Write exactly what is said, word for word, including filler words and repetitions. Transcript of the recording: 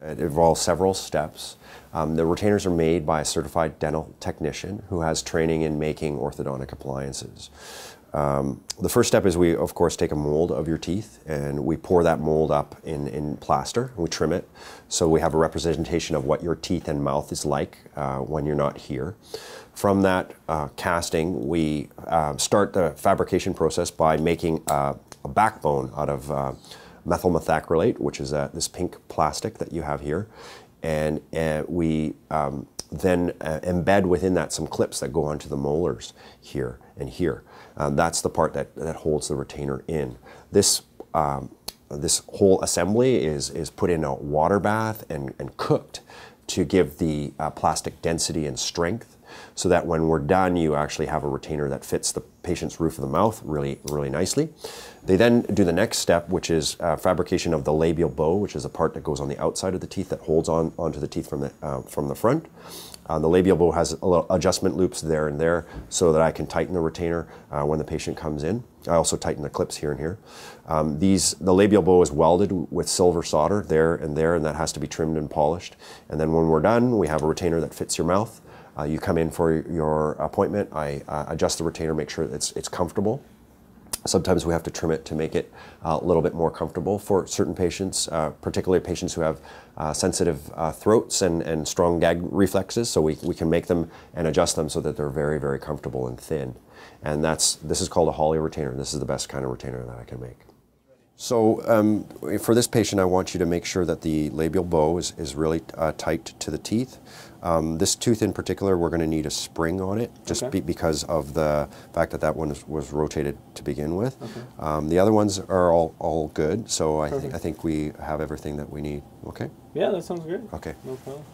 It involves several steps. Um, the retainers are made by a certified dental technician who has training in making orthodontic appliances. Um, the first step is we, of course, take a mold of your teeth and we pour that mold up in, in plaster. We trim it so we have a representation of what your teeth and mouth is like uh, when you're not here. From that uh, casting, we uh, start the fabrication process by making uh, a backbone out of uh, methyl methacrylate, which is uh, this pink plastic that you have here. And uh, we um, then uh, embed within that some clips that go onto the molars here and here. Um, that's the part that, that holds the retainer in. This, um, this whole assembly is, is put in a water bath and, and cooked to give the uh, plastic density and strength, so that when we're done, you actually have a retainer that fits the patient's roof of the mouth really, really nicely. They then do the next step, which is uh, fabrication of the labial bow, which is a part that goes on the outside of the teeth that holds on onto the teeth from the, uh, from the front. Uh, the labial bow has a little adjustment loops there and there so that I can tighten the retainer uh, when the patient comes in. I also tighten the clips here and here. Um, these, the labial bow is welded with silver solder there and there, and that has to be trimmed and polished. And then when we're done, we have a retainer that fits your mouth. Uh, you come in for your appointment, I uh, adjust the retainer, make sure it's, it's comfortable. Sometimes we have to trim it to make it uh, a little bit more comfortable for certain patients, uh, particularly patients who have uh, sensitive uh, throats and, and strong gag reflexes, so we, we can make them and adjust them so that they're very, very comfortable and thin. And that's, this is called a Hawley Retainer. This is the best kind of retainer that I can make. So um, for this patient, I want you to make sure that the labial bow is, is really uh, tight to the teeth. Um, this tooth in particular, we're going to need a spring on it, just okay. be because of the fact that that one was, was rotated to begin with. Okay. Um, the other ones are all, all good, so I, th I think we have everything that we need. Okay? Yeah, that sounds good. Okay. No problem.